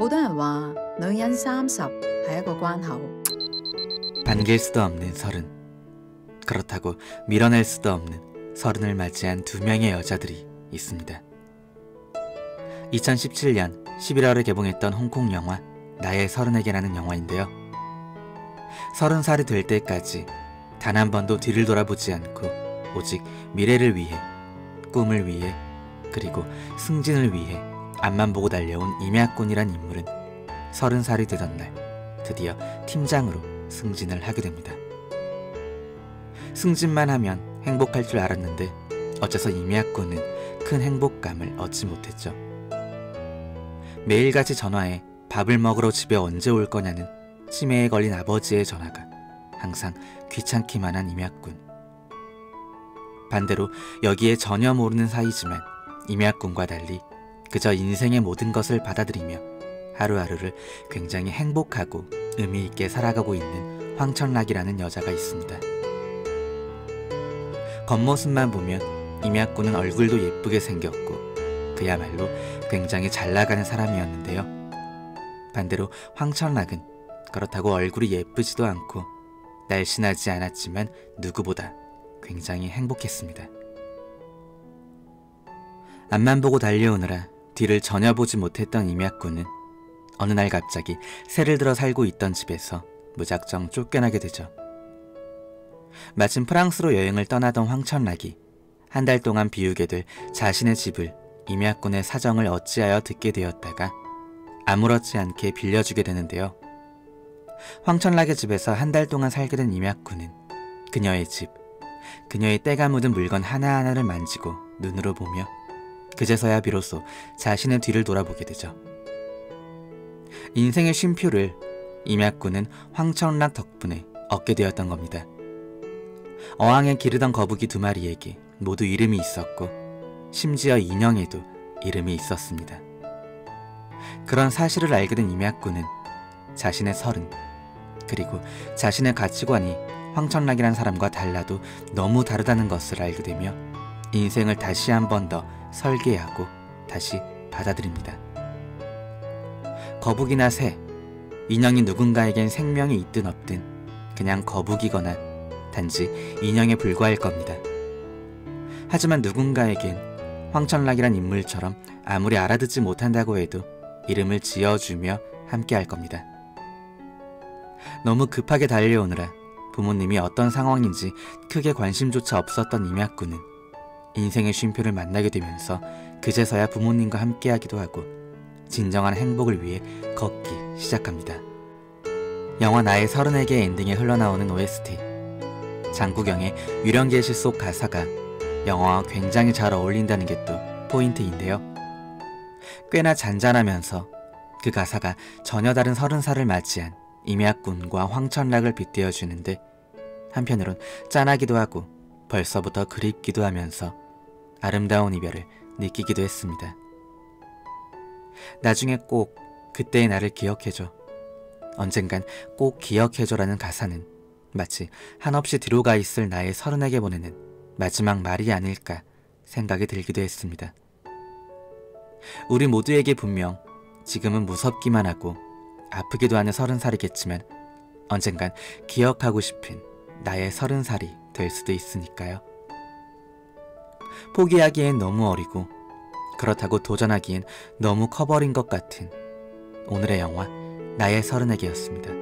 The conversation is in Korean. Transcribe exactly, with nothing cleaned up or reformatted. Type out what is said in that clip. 好多人話女人三十係一個關口。 반길 수도 없는 서른. 그렇다고 밀어낼 수도 없는 서른을 맞이한 두 명의 여자들이 있습니다. 이천십칠 년 십일월에 개봉했던 홍콩 영화 나의 서른에게라는 영화인데요. 서른 살이 될 때까지 단 한 번도 뒤를 돌아보지 않고 오직 미래를 위해, 꿈을 위해, 그리고 승진을 위해 앞만 보고 달려온 임약군이란 인물은 서른 살이 되던 날 드디어 팀장으로 승진을 하게 됩니다. 승진만 하면 행복할 줄 알았는데 어째서 임약군은 큰 행복감을 얻지 못했죠. 매일같이 전화해 밥을 먹으러 집에 언제 올 거냐는 치매에 걸린 아버지의 전화가 항상 귀찮기만 한 임약군. 반대로 여기에 전혀 모르는 사이지만 임약군과 달리 그저 인생의 모든 것을 받아들이며 하루하루를 굉장히 행복하고 의미있게 살아가고 있는 황천락이라는 여자가 있습니다. 겉모습만 보면 임약군은 얼굴도 예쁘게 생겼고 그야말로 굉장히 잘나가는 사람이었는데요. 반대로 황천락은 그렇다고 얼굴이 예쁘지도 않고 날씬하지 않았지만 누구보다 굉장히 행복했습니다. 앞만 보고 달려오느라 뒤를 전혀 보지 못했던 임약군은 어느 날 갑자기 새를 들어 살고 있던 집에서 무작정 쫓겨나게 되죠. 마침 프랑스로 여행을 떠나던 황천락이 한 달 동안 비우게 될 자신의 집을 임약군의 사정을 어찌하여 듣게 되었다가 아무렇지 않게 빌려주게 되는데요. 황천락의 집에서 한 달 동안 살게 된 임약군은 그녀의 집, 그녀의 때가 묻은 물건 하나하나를 만지고 눈으로 보며 그제서야 비로소 자신의 뒤를 돌아보게 되죠. 인생의 쉼표를 임약군은 황천락 덕분에 얻게 되었던 겁니다. 어항에 기르던 거북이 두 마리에게 모두 이름이 있었고 심지어 인형에도 이름이 있었습니다. 그런 사실을 알게 된 임약군은 자신의 서른, 그리고 자신의 가치관이 황천락이란 사람과 달라도 너무 다르다는 것을 알게 되며 인생을 다시 한 번 더 설계하고 다시 받아들입니다. 거북이나 새, 인형이 누군가에겐 생명이 있든 없든 그냥 거북이거나 단지 인형에 불과할 겁니다. 하지만 누군가에겐 황천락이란 인물처럼 아무리 알아듣지 못한다고 해도 이름을 지어주며 함께할 겁니다. 너무 급하게 달려오느라 부모님이 어떤 상황인지 크게 관심조차 없었던 임약군은 인생의 쉼표를 만나게 되면서 그제서야 부모님과 함께하기도 하고 진정한 행복을 위해 걷기 시작합니다. 영화 나의 서른에게 엔딩에 흘러나오는 오에스티 장국영의 유령계시 속 가사가 영화와 굉장히 잘 어울린다는 게 또 포인트인데요. 꽤나 잔잔하면서 그 가사가 전혀 다른 서른 살을 맞이한 임약군과 황천락을 빗대어주는데 한편으론 짠하기도 하고 벌써부터 그립기도 하면서 아름다운 이별을 느끼기도 했습니다. 나중에 꼭 그때의 나를 기억해줘, 언젠간 꼭 기억해줘라는 가사는 마치 한없이 뒤로 가 있을 나의 서른에게 보내는 마지막 말이 아닐까 생각이 들기도 했습니다. 우리 모두에게 분명 지금은 무섭기만 하고 아프기도 하는 서른 살이겠지만 언젠간 기억하고 싶은 나의 서른 살이 될 수도 있으니까요. 포기하기엔 너무 어리고 그렇다고 도전하기엔 너무 커버린 것 같은 오늘의 영화 나의 서른에게였습니다.